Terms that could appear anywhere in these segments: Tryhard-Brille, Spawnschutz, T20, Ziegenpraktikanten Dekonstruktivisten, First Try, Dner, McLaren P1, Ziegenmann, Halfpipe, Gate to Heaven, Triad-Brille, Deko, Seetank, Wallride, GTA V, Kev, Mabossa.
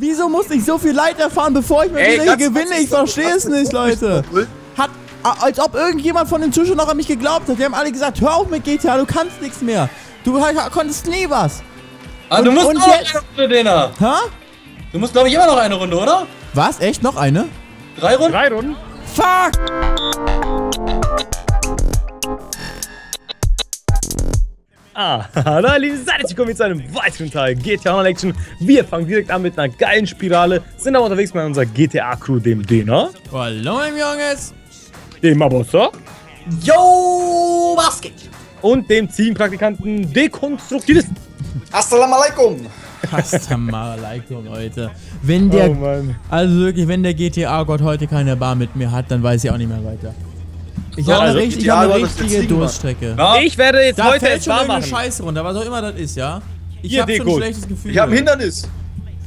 Wieso muss ich so viel Leid erfahren, bevor ich mit mir gewinne? Ich verstehe es nicht, Leute. Hat, als ob irgendjemand von den Zuschauern noch an mich geglaubt hat. Die haben alle gesagt, hör auf mit GTA, du kannst nichts mehr. Du konntest nie was. Ah, du musst noch eine Runde, Dena. Hä? Du musst, glaube ich, immer noch eine Runde, oder? Was? Echt? Noch eine? 3 Runden? 3 Runden. Fuck! Hallo ihr Lieben, seid willkommen zu einem weiteren Teil GTA Online Action. Wir fangen direkt an mit einer geilen Spirale, sind aber unterwegs mit unserer GTA-Crew, dem Dner. Hallo im Junges. Dem Mabossa. Yo, was geht? Und dem Ziegenpraktikanten Dekonstruktivisten. Assalamu alaikum. Assalamualaikum, Leute. Wenn der, also wirklich, wenn der GTA-Gott heute keine Bar mit mir hat, dann weiß ich auch nicht mehr weiter. Ich habe eine, richtige Durststrecke. Ja. Ich werde jetzt da heute jetzt warm machen. Scheiße runter, was auch immer das ist, ja? Ich habe schon ein schlechtes Gefühl. Ich habe ein Hindernis.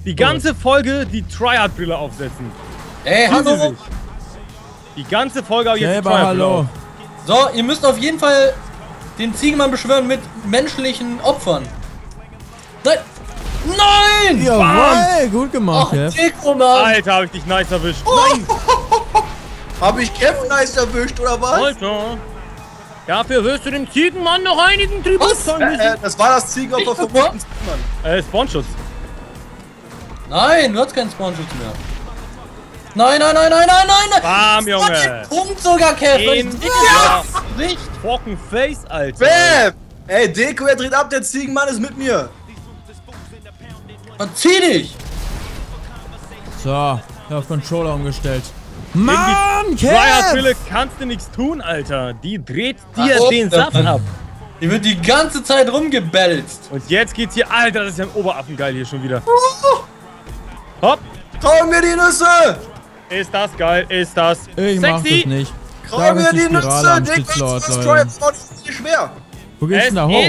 Die ganze Folge die Triad-Brille aufsetzen. Ey, hallo. Die ganze Folge habe ich jetzt die Triad-Brille auf. So, ihr müsst auf jeden Fall den Ziegenmann beschwören mit menschlichen Opfern. Nein! Nein! Jawohl, gut gemacht, Kev. Alter, habe ich dich nice erwischt. Nein! Habe ich Kev nice erwischt, oder was? Alter! Dafür wirst du dem Ziegenmann noch einigen Tribut zollen müssen. Das war das Ziegenopfer vom Ziegenmann. Spawnschutz. Nein, du hast keinen Spawnschutz mehr. Nein, nein, nein, nein, nein, nein! Bam, Junge! Punkt sogar, Kev! Ja! Nicht! Fucking Face, Alter! Bam! Ey, Deko, er dreht ab, der Ziegenmann ist mit mir! Verzieh dich! So, ich hab Controller umgestellt. Mann, Kev! Triad-Brille kannst du nichts tun, Alter. Die dreht dir den Saft ab. Die wird die ganze Zeit rumgebelzt. Und jetzt geht's hier, Alter, das ist ja ein Oberaffen geil hier schon wieder. Hopp! Trau mir die Nüsse! Ist das geil, ist das ich sexy? Mach das nicht. Trau mir die Nüsse, Digga! Das ist nicht schwer. Wo geht's denn da hoch?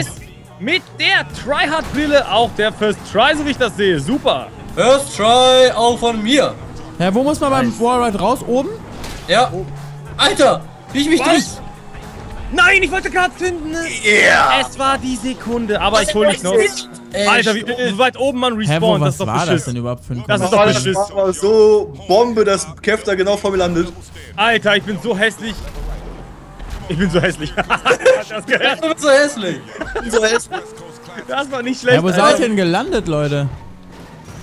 Mit der Tryhard-Brille auch der First Try, so wie ich das sehe. Super. First Try auch von mir. Ja, wo muss man beim Wallride raus? Oben? Ja. Oh. Alter, wie ich mich durch... Nein, ich wollte gerade zünden. Yeah. Es war die Sekunde, aber was ich hole nicht noch. Alter, wie weit oben man respawnt, das ist doch beschissen. Das denn überhaupt für ein das ist doch beschissen. Das war so Bombe, dass Kev da genau vor mir landet. Alter, ich bin so hässlich. Ich bin so hässlich. Ich bin so hässlich. Das war nicht schlecht. Ja, wo seid ihr denn gelandet, Leute?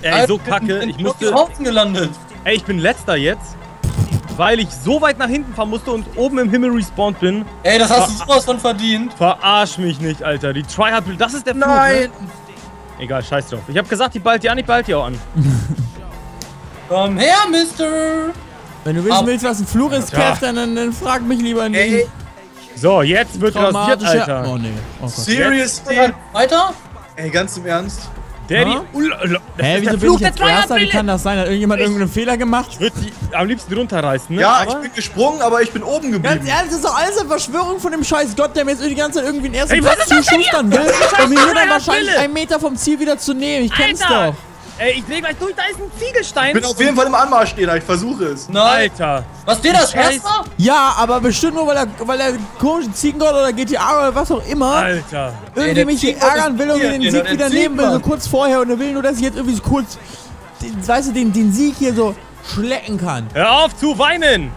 Ey, so kacke. Ich musste gelandet. Ey, ich bin letzter jetzt, weil ich so weit nach hinten fahren musste und oben im Himmel respawned bin. Ey, das hast du sowas von verdient. Verarsch mich nicht, Alter. Die Tryhard-Brille, das ist der Fluch. Nein. Ne? Egal, scheiß drauf. Ich hab gesagt, die ballt die an, ich ballt die auch an. Komm her, Mister. Wenn du wissen willst, was ein Fluch ist, Kev, dann frag mich lieber nicht. Ey. So, jetzt wird rasiert, Alter. Oh, nee. Oh, seriously? Weiter? Ey, ganz im Ernst? Daddy? Hä, wieso bin ich jetzt Erster? Wie kann das sein? Hat irgendjemand irgendeinen Fehler gemacht? Ich würde die am liebsten runterreißen, ne? Ja, aber ich bin gesprungen, aber ich bin oben geblieben. Ganz ehrlich, das ist doch alles eine Verschwörung von dem scheiß Gott, der mir jetzt die ganze Zeit irgendwie einen ersten Platz zuschustern will, um mir dann wahrscheinlich einen Meter vom Ziel wieder zu nehmen. Ich kenn's doch. Ey, ich lege gleich durch, da ist ein Ziegelstein. Ich bin auf jeden Fall im Anmarsch, Dena, ich versuche es. Nein. Alter. Was, Dena, das erstmal? Ja, aber bestimmt nur, weil der komische Ziegengott oder GTA oder was auch immer Alter. Irgendwie mich ärgern will und mir den Sieg wieder nehmen will, so kurz vorher. Und er will nur, dass ich jetzt irgendwie so kurz, weißt du, den Sieg hier so schlecken kann. Hör auf zu weinen.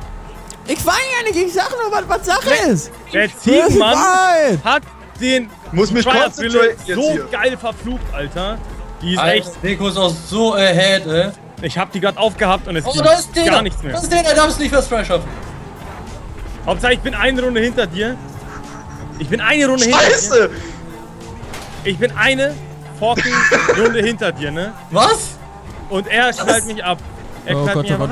Ich weine ja nicht, ich sag nur, was Sache ist. Der Ziegenmann hat den Triad-Brille so geil verflucht, Alter. Die ist echt. Deko ist auch so ahead, ey. Ich hab die gerade aufgehabt und es ist gar nichts mehr. Das ist der, da darfst du nicht was frei schaffen. Hauptsache, ich bin eine Runde hinter dir. Ich bin eine Runde hinter dir. Ich bin eine fucking Runde hinter dir, ne? Was? Und er schnallt mich ab. Er knallt mich ab.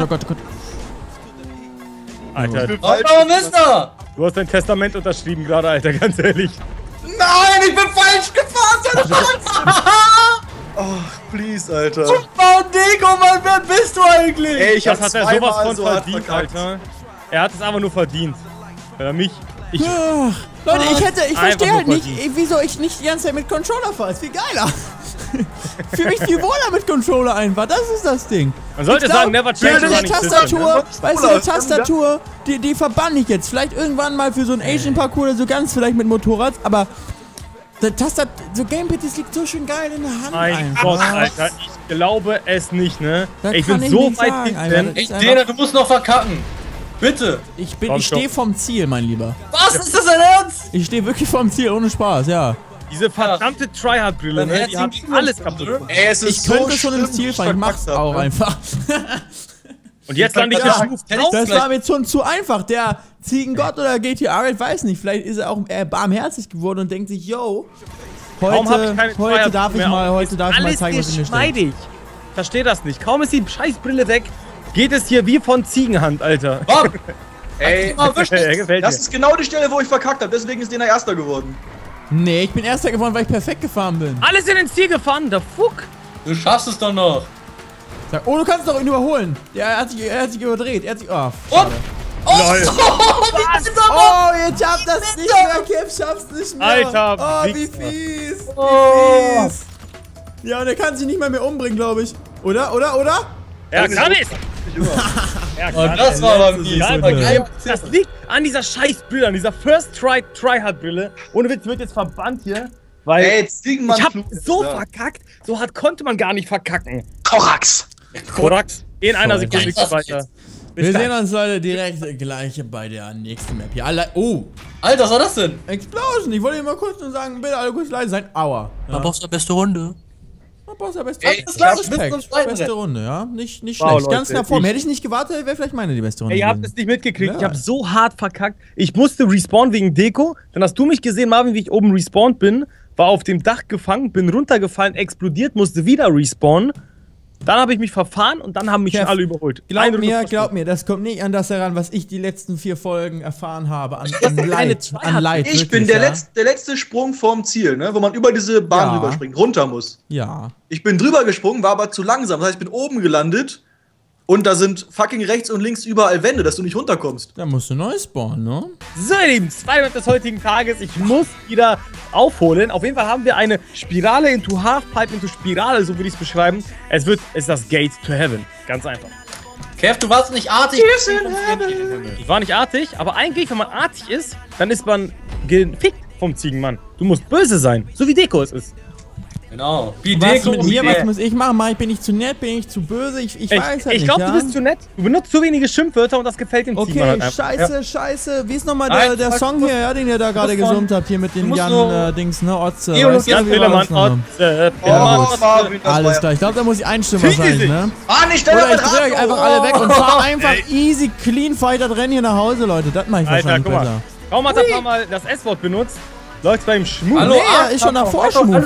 Alter. Oh, Mister! Du hast dein Testament unterschrieben gerade, Alter, ganz ehrlich. Nein, ich bin falsch gefahren! Ach, please, Alter. Super, Deko, Mann, wer bist du eigentlich? Ey, ich das hat er sowas von so verdient, Alter. Er hat es aber nur verdient. Oder mich. Leute, ich verstehe halt nicht, wieso ich nicht die ganze Zeit mit Controller fahre. Ist viel geiler. Für mich viel wohler mit Controller einfach. Das ist das Ding. Man sollte sagen, never change the Tastatur. Weißt du, die Tastatur, die verbann ich jetzt. Vielleicht irgendwann mal für so einen Asian-Parcours oder so ganz, vielleicht mit Motorrad, aber... Der Taster, so Gamepad, das liegt so schön geil in der Hand. Mein Gott, Alter, ich glaube es nicht, ne? Ich bin so weit hinten. Ey, Dner, du musst noch verkacken. Bitte. Ich stehe vorm Ziel, mein Lieber. Was? Ist das dein Ernst? Ich stehe wirklich vorm Ziel, ohne Spaß, ja. Diese verdammte Tryhard-Brille, ne? Die hat alles kaputt. Ey, es ist so schlimm. Ich könnte schon ins Ziel fahren, ich mach's auch einfach. Und jetzt lande ich das war mir schon zu einfach. Der Ziegengott oder GTA, ich weiß nicht. Vielleicht ist er auch barmherzig geworden und denkt sich, yo, heute darf ich mal zeigen, was in mir steht. Ich verstehe das nicht. Kaum ist die Scheißbrille weg, geht es hier wie von Ziegenhand, Alter. Bob! Ey, das ist genau die Stelle, wo ich verkackt habe. Deswegen ist Dner Erster geworden. Nee, ich bin Erster geworden, weil ich perfekt gefahren bin. Alles in den Ziel gefahren, der Fuck. Du schaffst es doch noch. Oh, du kannst doch ihn überholen. Ja, er hat sich überdreht. Er hat sich... Oh, schade. Oh, ihr schafft das nicht mehr, Kev, schafft's nicht mehr. Alter, oh, wie fies. Oh. Wie fies. Ja, und er kann sich nicht mal mehr umbringen, glaube ich. Oder? Er kann es. Und das war aber fies. Das liegt an dieser Scheißbrille, an dieser First Try Tryhard-Brille. Ohne Witz, wird jetzt verbannt hier. Weil ey, ich hab so verkackt, so hart konnte man gar nicht verkacken. Korax. Korax, in einer Sekunde weiter. Wir sehen uns, Leute, direkt gleich bei der nächsten Map hier. Alle, oh! Alter, was war das denn? Explosion! Ich wollte hier mal kurz nur sagen, bitte alle kurz leise sein. Aua. Ja. Mabossa beste Runde. Mabossa beste Runde. Beste Runde, ja. Nicht schlecht. Wow, Leute, ganz nach vorne. Hätte ich nicht gewartet, wäre vielleicht meine die beste Runde. Ey, ihr habt es nicht mitgekriegt. Ja. Ich hab so hart verkackt. Ich musste respawnen wegen Deko. Dann hast du mich gesehen, Marvin, wie ich oben respawnt bin. War auf dem Dach gefangen, bin runtergefallen, explodiert, musste wieder respawnen. Dann habe ich mich verfahren und dann haben mich alle überholt. Glaub mir, das kommt nicht an das heran, was ich die letzten 4 Folgen erfahren habe. An Leid. Ich wirklich, bin der letzte Sprung vorm Ziel, ne? Wo man über diese Bahn rüberspringt, runter muss. Ja. Ich bin drüber gesprungen, war aber zu langsam. Das heißt, ich bin oben gelandet und da sind fucking rechts und links überall Wände, dass du nicht runterkommst. Da musst du neu spawnen, ne? So, ihr Lieben, 2 Map des heutigen Tages. Ich muss wieder aufholen. Auf jeden Fall haben wir eine Spirale into Halfpipe into Spirale, so würde ich es beschreiben. Es ist das Gate to Heaven. Ganz einfach. Kev, du warst nicht artig. Ich war nicht artig, aber eigentlich, wenn man artig ist, dann ist man gefickt vom Ziegenmann. Du musst böse sein, so wie Deko es ist. Genau. Was muss ich machen? Ich bin nicht zu nett, bin ich zu böse, ich glaube, du bist zu nett. Du benutzt zu wenige Schimpfwörter und das gefällt dem Team halt einfach. Scheiße. Wie ist nochmal der Song hier, den ihr da gerade gesummt habt, hier mit den Jan-Dings, ne? Otze. Alles klar, ich glaube, da muss ich Einstimmer sein, ne? Oder ich drehe euch einfach alle weg und fahr einfach easy, clean, Fighter-Rennen hier nach Hause, Leute. Das mache ich wahrscheinlich besser. Kaum hat er mal das S-Wort benutzt. Läuft's beim Schmuck? Hallo, er ist schon nach vorne schmuck.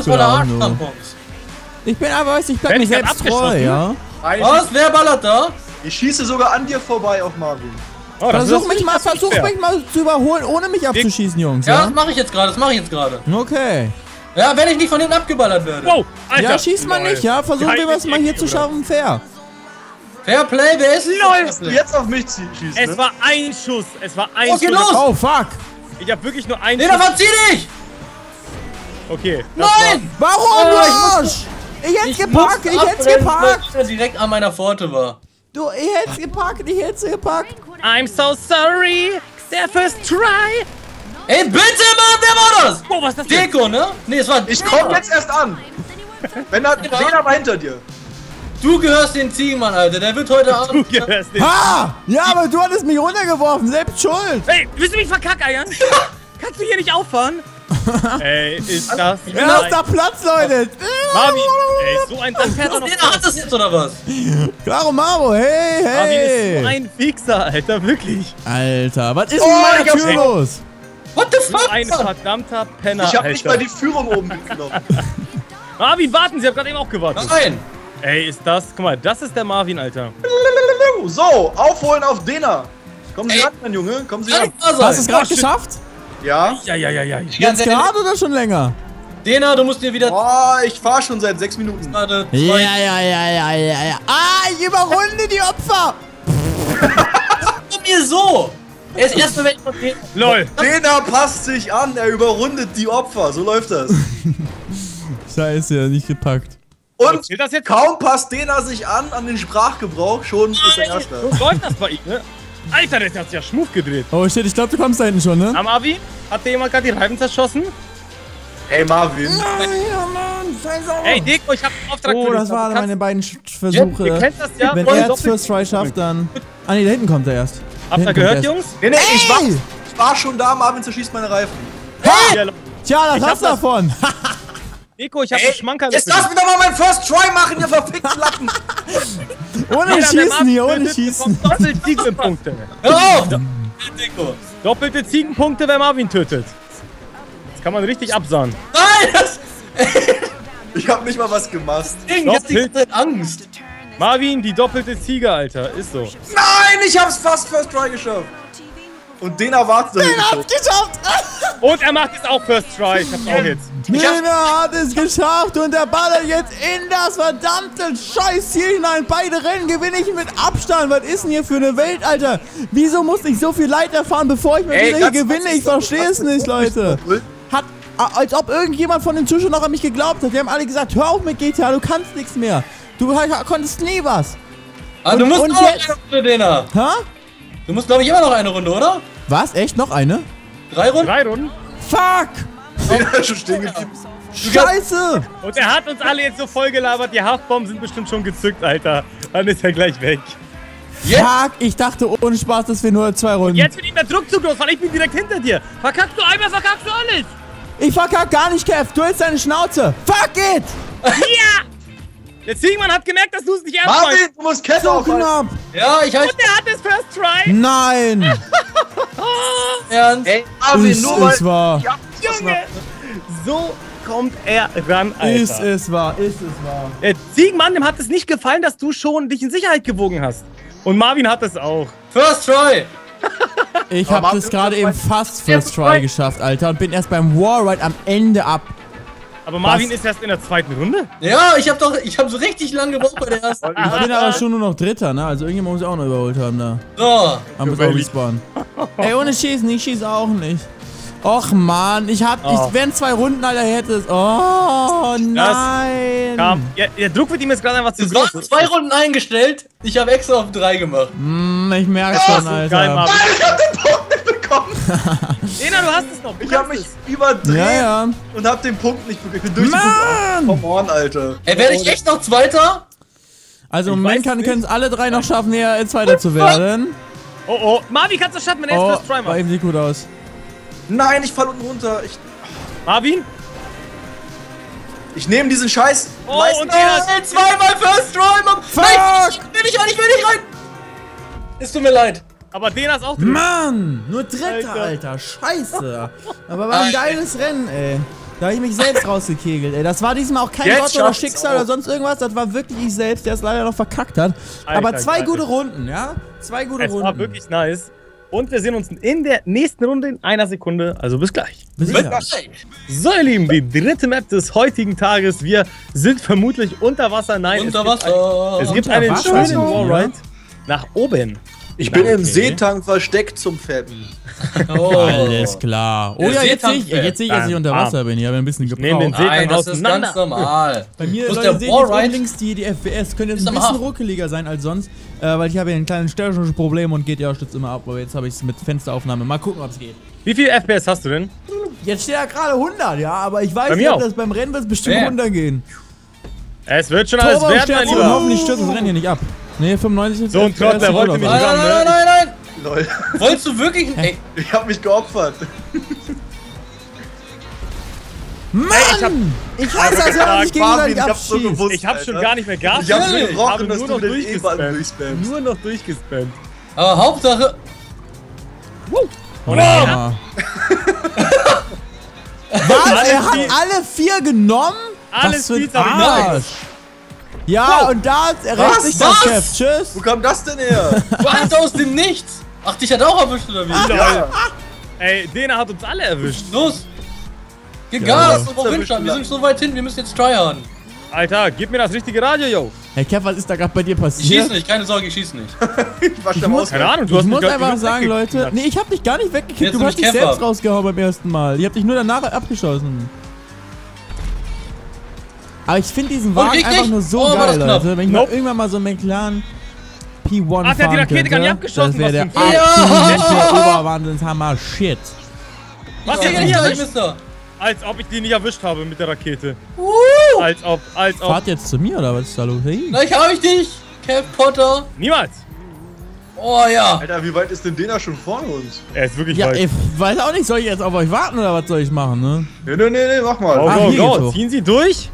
Ich bin aber, ich bleib mir selbst treu, ja? Was? Wer ballert da? Ich schieße sogar an dir vorbei auf Marvin. Oh, versuch mich mal zu überholen, ohne mich abzuschießen, Jungs. Ja, das mache ich jetzt gerade, Okay. Ja, wenn ich nicht von hinten abgeballert werde. Wow, Alter. Ja, schießt man nicht, ja? Versuchen wir was mal hier zu schaffen, fair. Fair Play, wer ist das? Jetzt auf mich schießen. Es war ein Schuss, Okay, los! Oh, fuck. Ich hab wirklich nur einen. Nee, da verzieh dich! Okay. Nein! Warum, du Arsch? Ich hätt's geparkt! Weil ich direkt an meiner Pforte war. Du, ich hätt's geparkt! I'm so sorry! Der First Try! Ey, bitte, Mann, wer war das? Oh, was ist das denn? Deko, ne? Nee, es war... Ich komm jetzt erst an! Wenn er war hinter dir. Du gehörst den Ziegenmann, Alter. Der wird heute Abend... Du gehörst den... Ha! Ja, aber du hattest mich runtergeworfen. Selbst schuld. Ey, willst du mich verkackeiern? Kannst du hier nicht auffahren? Ey, ist das... Erster Platz, Leute. Marvin, ey, so ein... Hat das jetzt, oder was? Klaro Maro, hey, hey. Marvin ist so ein Fixer, Alter. Wirklich. Alter, was ist denn mit meiner Tür los? What the fuck? So ein verdammter Penner, ich hab nicht mal die Führung oben mitgenommen. Marvin, warten. Sie haben gerade eben auch gewartet. Nein. Ey, ist das... Guck mal, das ist der Marvin, Alter. So, aufholen auf Dner. Kommen Sie ran, mein Junge. Kommen Sie ran. Hast du es gerade geschafft? Ja. Ja. Jetzt gerade oder schon länger? Dner, du musst dir wieder... Boah, ich fahr schon seit 6 Minuten. Ja. Ah, ich überrunde die Opfer. Sag mir so. Er ist erstmal weg von Dner. LOL. Dner passt sich an. Er überrundet die Opfer. So läuft das. Scheiße, nicht gepackt. Und das jetzt kaum passt Dner sich an den Sprachgebrauch, schon ist der Erste. So läuft das bei ihm, ne? Alter, der hat sich ja schmuff gedreht. Oh shit, ich glaube, du kommst da hinten schon, ne? Am Abi? Hat dir jemand gerade die Reifen zerschossen? Ey, Marvin. Nein, oh Mann, scheiße. Ey, Deko, ich hab einen Auftrag für dich. Oh, das waren meine beiden Versuche. Ihr kennt das ja. Wenn er jetzt First Try schafft, dann... Ah, nee, da hinten kommt er erst. Habt ihr gehört, Jungs? Nee, nee, ich war schon da, Marvin zerschießt meine Reifen. Hey! Tja, das hast du davon. Deko, ich hab einen Schmankerl. Jetzt lass mich doch mal meinen First Try machen, ihr verfickten Lappen. Ohne Schießen hier, ohne Schießen. Doppelte Ziegenpunkte. Hör auf! Deko. Doppelte Ziegenpunkte, wer Marvin tötet. Kann man richtig absahen. Nein! Das, ich hab nicht mal was gemacht. Ich hab die ganze Zeit Angst. Marvin, die doppelte Ziege, Alter. Ist so. Nein, ich hab's fast First Try geschafft. Und den erwartet er. Den hab's geschafft. Und er macht es auch First Try. Ich hab's auch jetzt. Dena hat es geschafft und der ballert jetzt in das verdammte Scheißziel hinein. Beide Rennen gewinne ich mit Abstand. Was ist denn hier für eine Welt, Alter? Wieso muss ich so viel Leid erfahren, bevor ich mit hier gewinne? Ich verstehe es nicht, Leute. Hat, als ob irgendjemand von den Zuschauern noch an mich geglaubt hat. Wir haben alle gesagt, hör auf mit GTA, du kannst nichts mehr. Du konntest nie was. Aber du musst und noch jetzt... eine Runde, Dena. Hä? Du musst, glaube ich, immer noch eine Runde, oder? Was? Echt? Noch eine? 3 Runden? 3 Runden. Fuck! Ja, schon stehen geblieben. Scheiße! Und er hat uns alle jetzt so voll gelabert, die Haftbomben sind bestimmt schon gezückt, Alter. Dann ist er gleich weg. Jetzt? Fuck, ich dachte ohne Spaß, dass wir nur 2 Runden... Und jetzt bin ich der Druck zu groß, weil ich bin direkt hinter dir. Verkackst du einmal, verkackst du alles. Ich verkack gar nicht, Kev. Du hältst deine Schnauze. Fuck it! Ja! Der Ziegenmann hat gemerkt, dass du es nicht ernst meinst. Marvin, du musst Kev aufhalten. Ja, ich halt... Und der hat es First Try. Nein! Ernst? Ey, Marvin, ist wahr. Ja, Junge! So kommt er ran, Alter. Ist es wahr, ist es wahr. Der Ziegenmann, dem hat es nicht gefallen, dass du schon dich in Sicherheit gewogen hast. Und Marvin hat es auch. First Try! Ich hab das gerade eben fast First Try geschafft, Alter. Und bin erst beim Wallride am Ende ab. Aber Marvin ist erst in der 2. Runde? Ja, ich hab so richtig lange gebraucht bei der ersten. Ich bin aber schon nur noch 3, ne? Also irgendjemand muss ich auch noch überholt haben, da. So. Am Respawn. Ey, ohne Schießen, ich schieß auch nicht. Och man, ich wären 2 Runden, Alter, hätte es. Oh nein! Ja, der Druck wird ihm jetzt gerade einfach zu groß. Du hast 2 Runden eingestellt, ich habe extra auf 3 gemacht. Ich merke schon, Alter. Nein, ich hab den Punkt nicht bekommen! Dena, du hast es noch. Ich hab mich überdreht und hab den Punkt nicht bekommen. Ich bin durch den Punkt. Komm on, Alter. Ey, werde ich echt noch Zweiter? Also im Moment können es alle 3 noch schaffen, näher als Zweiter zu werden. Oh oh. Marvin, kannst du schaffen, wenn er jetzt First Try macht? Bei ihm sieht gut aus. Nein, ich fall unten runter. Marvin? Ich nehme diesen Scheiß. Oh, und er ist 2-mal First Try. Nein, ich will nicht rein. Es tut mir leid. Aber Dena ist auch drin. Mann, nur 3. Alter. Scheiße. Aber war ein geiles Rennen, ey. Da habe ich mich selbst rausgekegelt, ey. Das war diesmal auch kein Gott oder Schicksal oder sonst irgendwas. Das war wirklich ich selbst, der es leider noch verkackt hat. Alter, aber 2 gute Runden, ja? 2 gute Runden. Das war wirklich nice. Und wir sehen uns in der nächsten Runde in 1 Sekunde. Also bis gleich. So ihr Lieben, die 3. Map des heutigen Tages. Wir sind vermutlich unter Wasser. Nein, es gibt einen schönen Wallride nach oben. Ich bin im Seetank versteckt zum Fappen. Oh. Alles klar. Oh ja, jetzt sehe ich, dass ich unter Wasser bin. Ich habe ein bisschen gebraucht. Nein, das ist ganz normal. Bei mir, Leute, seht ihr links die FPS. Könnte jetzt ein bisschen ruckeliger sein als sonst. Weil ich habe hier ein kleines störrisches Problem und GTA stützt immer ab, aber jetzt habe ich es mit Fensteraufnahme. Mal gucken, ob es geht. Wie viel FPS hast du denn? Jetzt steht ja gerade 100, ja, aber ich weiß nicht, ob das beim Rennen wird bestimmt runtergehen. Es wird schon alles werden, mein Lieber. Hoffentlich stürzt das Rennen hier nicht ab. Ne, 95. So ein Trottel, der wollte mich nicht haben. Nein. Lol. Wolltest du wirklich? Ey, ich hab mich geopfert. Mann! Ich hab schon gar nicht mehr Gas. Ich hab schon gerochen, dass du den E-Ball durchspammt. Nur noch durchgespammt. Aber Hauptsache... Wow! Was? Er hat alle 4 genommen? Alles für den Arsch! Ja, und da rächt sich das Chef. Tschüss. Wo kam das denn her? Was aus dem Nichts? Ach, dich hat auch erwischt, oder wie? Ja. Ey, Dena hat uns alle erwischt. Los! Gegas, wir sind so weit hin, wir müssen jetzt tryharden. Alter, gib mir das richtige Radio, yo. Hey, Kev, was ist da gerade bei dir passiert? Ich schieß nicht, keine Sorge, ich schieß nicht. Ich muss einfach sagen, Leute, nee, ich hab dich gar nicht weggekickt. Jetzt du hast dich selbst rausgehauen beim ersten Mal. Ich hab dich nur danach abgeschossen. Aber ich finde diesen Wagen einfach nur so geil, Leute. Wenn ich mal irgendwann mal so einen McLaren P1 fahren könnte, die Rakete gar nicht abgeschossen, das wäre der absolute Oberwahnsinnshammer-Shit. Was ist denn hier, Mister? Als ob ich die nicht erwischt habe mit der Rakete. Als ob. Fahrt jetzt zu mir oder was ist da los? Hey. Gleich hab ich dich, Kev Potter. Niemals. Oh ja. Alter, wie weit ist denn Dner schon vor uns? Er ist wirklich weit. Ich weiß auch nicht, soll ich jetzt auf euch warten oder was soll ich machen, ne? Nee, mach mal. Oh, ziehen Sie durch.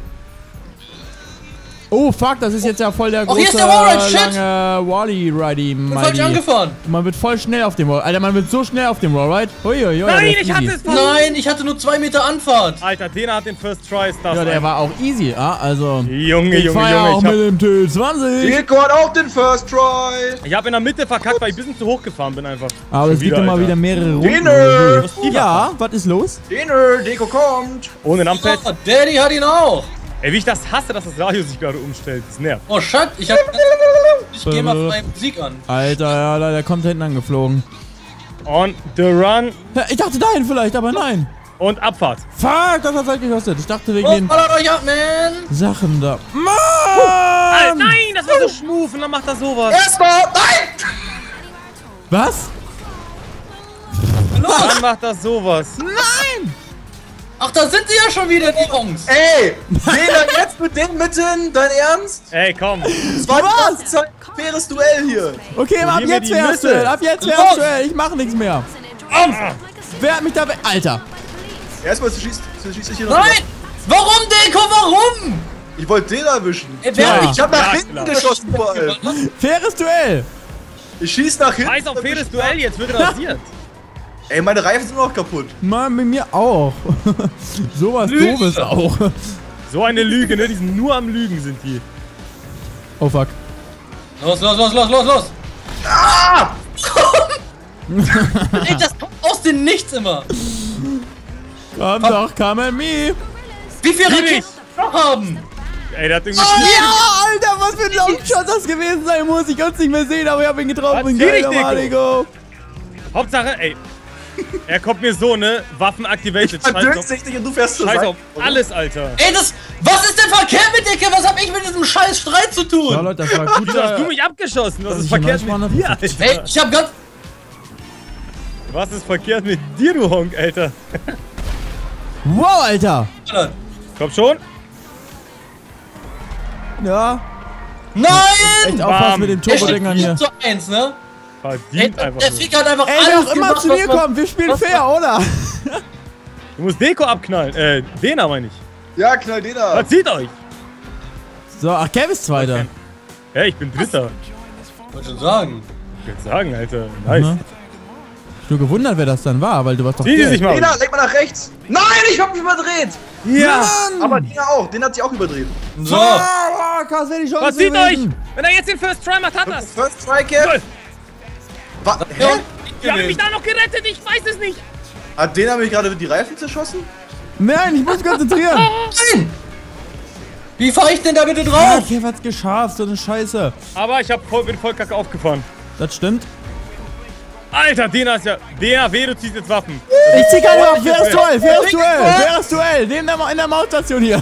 Oh fuck, das ist jetzt ja voll der große Wallride-Ridey. Ich bin falsch angefahren. Man wird voll schnell auf dem Wallride. Alter, man wird so schnell auf dem Wallride. Nein, ich hatte es verloren. Nein, ich hatte nur 2 Meter Anfahrt. Alter, Dner hat den First Try. Ja, der war auch easy, ah, also. Junge, ich fahr ja auch mit dem T20. Deko hat auch den First Try. Ich hab in der Mitte verkackt, weil ich ein bisschen zu hoch gefahren bin einfach. Aber es gibt doch mal wieder mehrere Runden. Dner! Ja, was ist los? Dner, Deko kommt. Ohne Numpad. Daddy hat ihn auch. Ey, wie ich das hasse, dass das Radio sich gerade umstellt. Das nervt. Oh, shit. Ich geh mal von meinem Musik an. Alter, ja, der kommt hinten angeflogen. On the run. Ich dachte dahin vielleicht, aber nein. Und Abfahrt. Fuck, das hat Zeit gekostet. Ich dachte wegen den Sachen da. Mann! Alter, nein, das war so schmooth und dann macht er sowas. Erstmal, nein! Was? Los. Dann macht er sowas. Nein! Ach, da sind sie ja schon wieder, die Jungs! Ey! Dner, jetzt mit den Mitten, dein Ernst? Ey, komm! Das war ein faires Duell hier! Okay, ab jetzt wär's duell! Ab jetzt wär's duell! Ich mach nichts mehr! Wer hat mich da... Alter! Erstmal schießt ich hier noch... Nein! Warum, Deko, warum? Ich wollte Dner erwischen! Ich hab nach hinten geschossen, überall! Faires Duell! Ich schieß nach hinten! Scheiß auf faires Duell, jetzt wird rasiert! Ey, meine Reifen sind auch kaputt. Mann, mit mir auch. Sowas Doofes auch. So eine Lüge, ne? Die sind nur am Lügen, sind die. Oh fuck. Los! Ah! Komm! Ey, das kommt aus dem Nichts immer. Komm doch, come at me. Wie viel Raketen noch haben? Ey, der hat irgendwie... Oh ja, Alter, was für ein Longshot das gewesen sein muss. Ich konnte es nicht mehr sehen, aber ich hab ihn getroffen. Geil, Hauptsache, ey. Er kommt mir so, ne? Waffen activated. Ich verdünnst dich und du fährst zu Scheiß auf alles, Alter. Ey, das... Was ist denn verkehrt mit dir, Kev? Was hab ich mit diesem scheiß Streit zu tun? Ja, Leute, das war gut. Hast du mich abgeschossen? Was ist verkehrt mit dir, Alter? Ey, ich hab ganz... Was ist verkehrt mit dir, du Honk, Alter? Wow, Alter! Komm schon! Ja. Nein! Echt aufpassen mit den Turbo-Dingern hier. 1:1, ne? Verdient einfach. Der Fick hat einfach alles gemacht, immer zu mir kommt, wir spielen fair, oder? Du musst Deko abknallen. Dner meine ich. Ja, knall Dner. Was zieht euch? So, ach, Kev ist Zweiter. Okay. Ja, ich bin Dritter. Wollte schon sagen. Ich würde sagen, Alter. Nice. Mhm. Ich bin nur gewundert, wer das dann war, weil du warst doch. Sieh dich mal. Dner, leg mal nach rechts. Nein, ich hab mich überdreht. Ja. Mann. Aber Dner auch. Dner hat sich auch überdreht. So. Ja, krass, die Chance. Was zieht euch? Wenn er jetzt den First Try macht, hat das. First Try, Kev. Was? Hä? Ich hab mich da noch gerettet, ich weiß es nicht. Hat Dner mich gerade die Reifen zerschossen? Nein, ich muss konzentrieren. Nein! Wie fahr ich denn da bitte drauf? Ich hab's geschafft, so eine Scheiße. Aber ich bin voll kacke aufgefahren. Das stimmt. Alter, Dner ist ja... DHW, du ziehst jetzt Waffen. Ich zieh keine Waffen, faires Duell. In der Mautstation hier.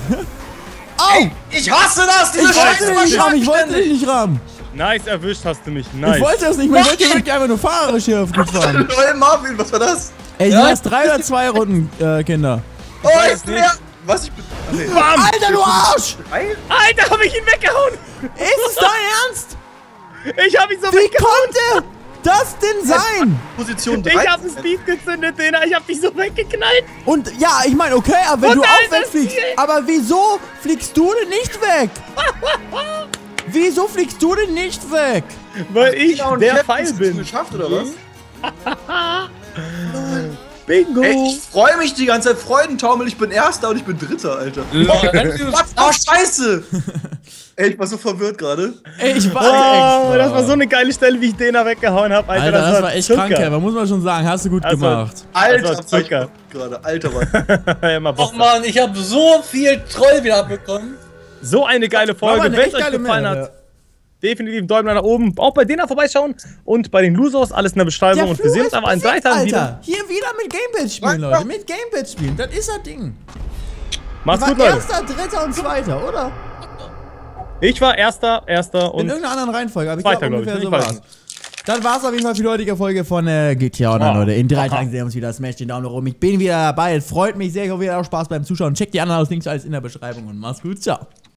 Au! Ich hasse das, diese Scheiße. Ich wollte dich nicht rammen. Nice, erwischt hast du mich. Nice. Ich wollte das nicht mehr. Ich wollte wirklich einfach nur fahrerisch hier auf gut fahren. Lol, Marvin, was war das? Ey, hier ist 3 oder 2 Runden, Kinder. Oh, ist leer. Was? Bam. Alter, du Arsch! Alter, hab ich ihn weggehauen! Ist es dein Ernst? Ich hab ihn so weggehauen! Wie konnte das denn sein? Position 3. Ich hab einen Speed gezündet, Dner. Ich hab dich so weggeknallt. Und ja, ich meine, okay, aber wenn du auch wegfliegst. Aber wieso fliegst du denn nicht weg? Wieso fliegst du denn nicht weg? Weil ich der Pfeil bin. Geschafft oder was? Bingo. Ey, ich freue mich die ganze Zeit, Freudentaumel. Ich bin Erster und ich bin Dritter, Alter. Was? Oh, Scheiße! Ey, ich war so verwirrt gerade. Ey, ich war das war so eine geile Stelle, wie ich Dner weggehauen habe, Alter. Alter, das war echt krank, aber muss man schon sagen, hast du gut gemacht. Alter, Zucker. Alter, Mann. Oh Mann, ich habe so viel Troll wieder abbekommen. So eine geile Folge, wenn es euch gefallen hat, definitiv einen Daumen nach oben, auch bei Dner vorbeischauen und bei den Losers, alles in der Beschreibung und wir sehen uns aber in 3 Tagen wieder. Hier wieder mit Gamepad spielen, Leute, mit Gamepad spielen, das ist das Ding. Macht's gut, Leute. Erster, Dritter und Zweiter, oder? Ich war Erster und... In irgendeiner anderen Reihenfolge, aber ich glaube ungefähr so war's. Das war's auf jeden Fall für die heutige Folge von GTA Online, Leute. In 3 Tagen sehen wir uns wieder. Smash den Daumen nach oben. Ich bin wieder dabei. Es freut mich sehr. Ich hoffe, ihr habt auch Spaß beim Zuschauen. Checkt die anderen aus. Links alles in der Beschreibung. Und mach's gut. Ciao.